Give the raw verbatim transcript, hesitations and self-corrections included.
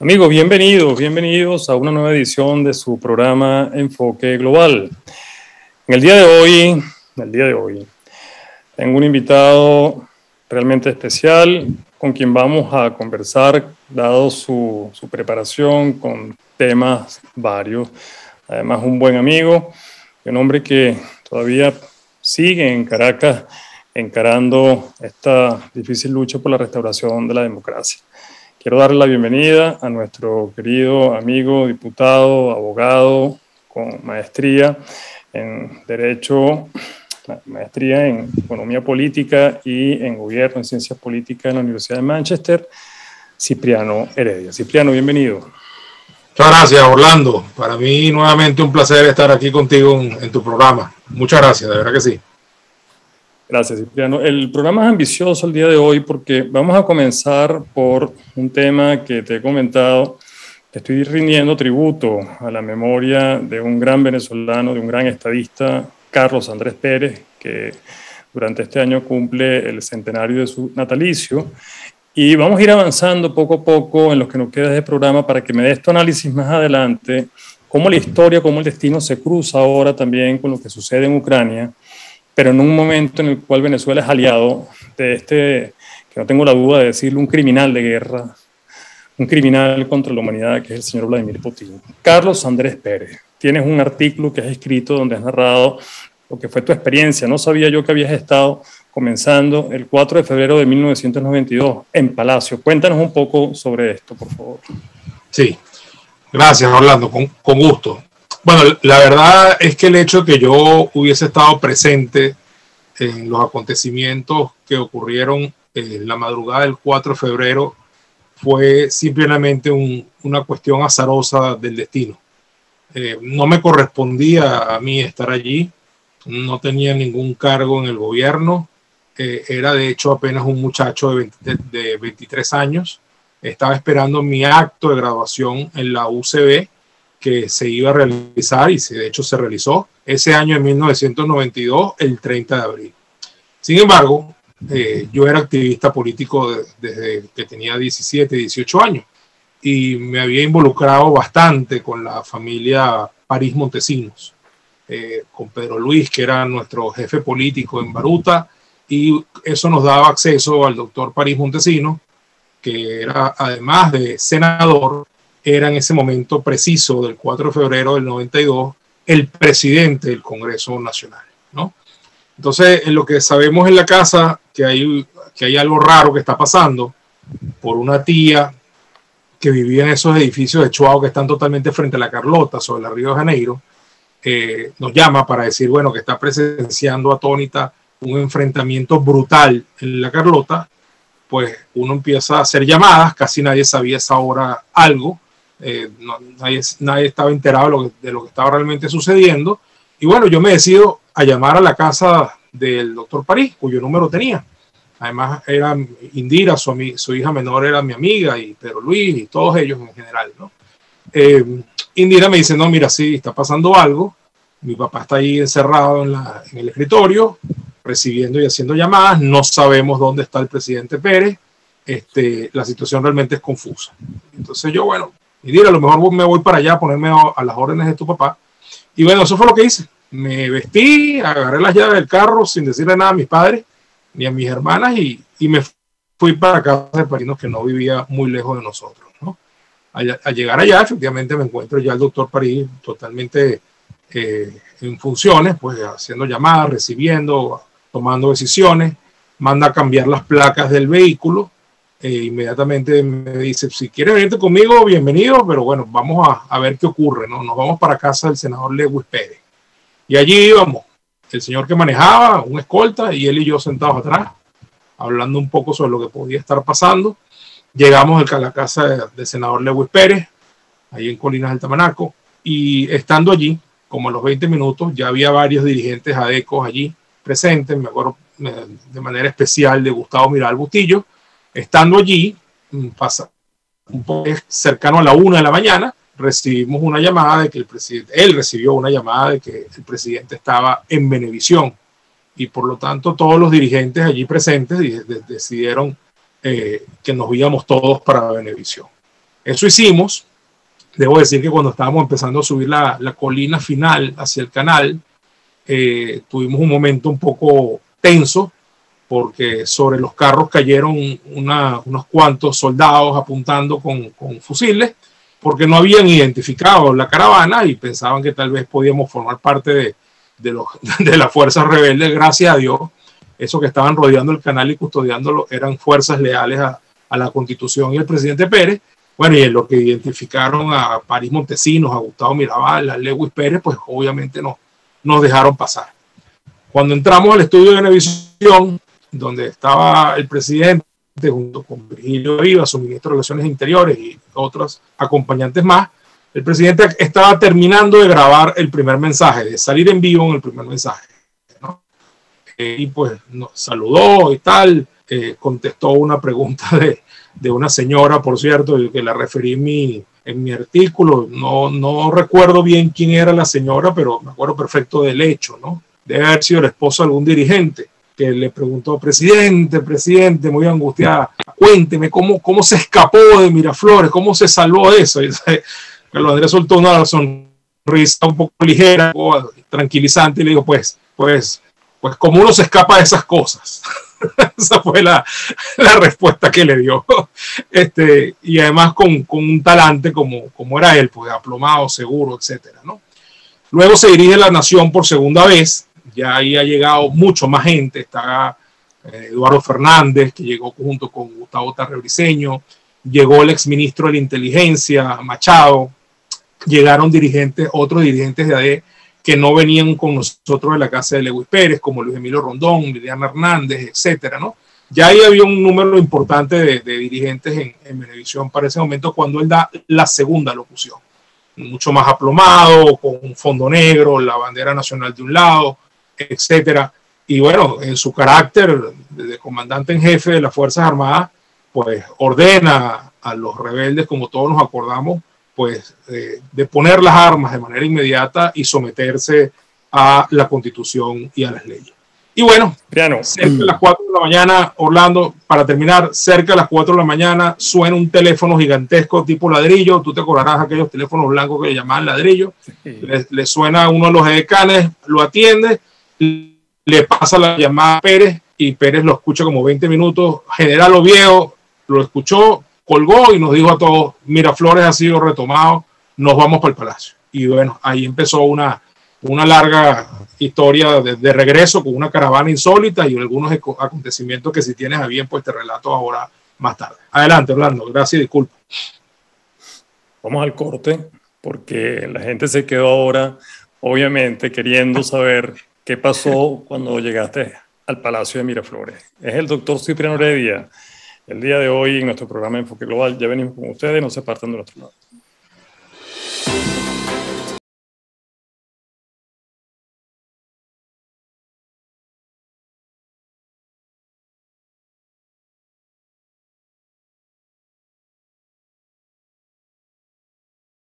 Amigos, bienvenidos, bienvenidos a una nueva edición de su programa Enfoque Global. En el día de hoy, en el día de hoy, tengo un invitado realmente especial con quien vamos a conversar, dado su, su preparación con temas varios. Además, un buen amigo, un hombre que todavía sigue en Caracas encarando esta difícil lucha por la restauración de la democracia. Quiero darle la bienvenida a nuestro querido amigo, diputado, abogado, con maestría en Derecho, maestría en Economía Política y en Gobierno, en Ciencias Políticas en la Universidad de Manchester, Cipriano Heredia. Cipriano, bienvenido. Muchas gracias, Orlando. Para mí, nuevamente, un placer estar aquí contigo en, en tu programa. Muchas gracias, de verdad que sí. Gracias, Cipriano. El programa es ambicioso el día de hoy porque vamos a comenzar por un tema que te he comentado. Te estoy rindiendo tributo a la memoria de un gran venezolano, de un gran estadista, Carlos Andrés Pérez, que durante este año cumple el centenario de su natalicio. Y vamos a ir avanzando poco a poco en lo que nos queda de programa para que me des tu análisis más adelante, cómo la historia, cómo el destino se cruza ahora también con lo que sucede en Ucrania, pero en un momento en el cual Venezuela es aliado de este, que no tengo la duda de decirlo, un criminal de guerra, un criminal contra la humanidad que es el señor Vladimir Putin. Carlos Andrés Pérez, tienes un artículo que has escrito donde has narrado lo que fue tu experiencia. No sabía yo que habías estado comenzando el cuatro de febrero de mil novecientos noventa y dos en Palacio. Cuéntanos un poco sobre esto, por favor. Sí, gracias, Orlando, con, con gusto. Bueno, la verdad es que el hecho de que yo hubiese estado presente en los acontecimientos que ocurrieron en la madrugada del cuatro de febrero fue simplemente un, una cuestión azarosa del destino. Eh, no me correspondía a mí estar allí, no tenía ningún cargo en el gobierno. Eh, era de hecho apenas un muchacho de, veinte, de veintitrés años, estaba esperando mi acto de graduación en la U C V que se iba a realizar y se, de hecho se realizó ese año en mil novecientos noventa y dos, el treinta de abril. Sin embargo, eh, yo era activista político de, desde que tenía diecisiete, dieciocho años y me había involucrado bastante con la familia París Montesinos, eh, con Pedro Luis, que era nuestro jefe político en Baruta, y eso nos daba acceso al doctor París Montesinos, que era, además de senador, era en ese momento preciso del cuatro de febrero del noventa y dos el presidente del Congreso Nacional, ¿no? Entonces, en lo que sabemos en la casa, que hay, que hay algo raro que está pasando por una tía que vivía en esos edificios de Chuao que están totalmente frente a la Carlota, sobre la Río de Janeiro. Eh, nos llama para decir, bueno, que está presenciando atónita un enfrentamiento brutal en la Carlota. Pues uno empieza a hacer llamadas, casi nadie sabía esa hora algo, eh, no, nadie, nadie estaba enterado de lo, que, de lo que estaba realmente sucediendo, y bueno, yo me decido a llamar a la casa del doctor París, cuyo número tenía, además era Indira, su, su hija menor era mi amiga, y Pedro Luis, y todos ellos en general, ¿no? eh, Indira me dice, no, mira, sí, está pasando algo, mi papá está ahí encerrado en, la, en el escritorio, recibiendo y haciendo llamadas, no sabemos dónde está el presidente Pérez, este, la situación realmente es confusa. Entonces yo, bueno, y diré, a lo mejor me voy para allá a ponerme a las órdenes de tu papá. Y bueno, eso fue lo que hice. Me vestí, agarré las llaves del carro sin decirle nada a mis padres ni a mis hermanas y, y me fui para casa de Parinos, que no vivía muy lejos de nosotros, ¿no? Al, al llegar allá, efectivamente me encuentro ya el doctor París totalmente eh, en funciones, pues haciendo llamadas, recibiendo, tomando decisiones, manda a cambiar las placas del vehículo, e inmediatamente me dice, si quieres venirte conmigo, bienvenido, pero bueno, vamos a, a ver qué ocurre, ¿no? Nos vamos para casa del senador Lewis Pérez. Y allí íbamos, el señor que manejaba, un escolta, y él y yo sentados atrás, hablando un poco sobre lo que podía estar pasando. Llegamos a la casa del senador Lewis Pérez, ahí en Colinas del Tamanaco, y estando allí, como a los veinte minutos, ya había varios dirigentes adecos allí, presentes, me acuerdo de manera especial de Gustavo Miral Bustillo, estando allí, pasa un poco cercano a la una de la mañana, recibimos una llamada de que el presidente, él recibió una llamada de que el presidente estaba en Venevisión y por lo tanto todos los dirigentes allí presentes decidieron eh, que nos íbamos todos para Venevisión. Eso hicimos. Debo decir que cuando estábamos empezando a subir la, la colina final hacia el canal, eh, tuvimos un momento un poco tenso, porque sobre los carros cayeron una, unos cuantos soldados apuntando con, con fusiles, porque no habían identificado la caravana y pensaban que tal vez podíamos formar parte de, de, los, de las fuerzas rebeldes. Gracias a Dios, esos que estaban rodeando el canal y custodiándolo eran fuerzas leales a, a la Constitución y al presidente Pérez. Bueno, y en lo que identificaron a París Montesinos, a Gustavo Miral, a Lewis Pérez, pues obviamente no, nos dejaron pasar. Cuando entramos al estudio de Venevisión, donde estaba el presidente junto con Virgilio Viva, su ministro de Relaciones Interiores y otros acompañantes más, el presidente estaba terminando de grabar el primer mensaje, de salir en vivo en el primer mensaje, ¿no? Eh, y pues nos saludó y tal, eh, contestó una pregunta de, de una señora, por cierto, que la referí en mi, en mi artículo. No, no recuerdo bien quién era la señora, pero me acuerdo perfecto del hecho, ¿no? Debe haber sido el esposo de algún dirigente, que le preguntó: presidente, presidente, muy angustiada, cuénteme cómo, cómo se escapó de Miraflores, cómo se salvó de eso. Y Carlos Andrés soltó una sonrisa un poco ligera, tranquilizante, y le dijo: pues, pues, pues como uno se escapa de esas cosas. Esa fue la, la respuesta que le dio. Este, y además con, con un talante como, como era él, pues aplomado, seguro, etcétera, ¿no? Luego se dirige la nación por segunda vez. Ya ahí ha llegado mucho más gente. Está eh, Eduardo Fernández, que llegó junto con Gustavo Tarre Briceño. Llegó el exministro de la Inteligencia, Machado. Llegaron dirigentes, otros dirigentes de A D que no venían con nosotros de la casa de Lewis Pérez, como Luis Emilio Rondón, Liliana Hernández, etcétera, ¿no? Ya ahí había un número importante de, de dirigentes en, en Venevisión para ese momento, cuando él da la segunda locución. Mucho más aplomado, con un fondo negro, la bandera nacional de un lado, etcétera. Y bueno, en su carácter de comandante en jefe de las Fuerzas Armadas, pues ordena a los rebeldes, como todos nos acordamos, pues eh, de poner las armas de manera inmediata y someterse a la Constitución y a las leyes. Y bueno, Cipriano, cerca de las cuatro de la mañana, Orlando, para terminar, cerca de las cuatro de la mañana suena un teléfono gigantesco tipo ladrillo. Tú te acordarás de aquellos teléfonos blancos que le llamaban ladrillo. Sí. Le, le suena a uno de los edecanes, lo atiende, le pasa la llamada a Pérez y Pérez lo escucha como veinte minutos. General Oviedo lo escuchó, colgó y nos dijo a todos: Miraflores ha sido retomado, nos vamos para el palacio. Y bueno, ahí empezó una... una larga historia de, de regreso con una caravana insólita y algunos acontecimientos que, si tienes a bien, pues te relato ahora más tarde. Adelante, Orlando. Gracias y disculpa. Vamos al corte, porque la gente se quedó ahora, obviamente, queriendo saber qué pasó cuando llegaste al Palacio de Miraflores. Es el doctor Cipriano Heredia. El día de hoy, en nuestro programa Enfoque Global, ya venimos con ustedes, no se partan de nuestro lado.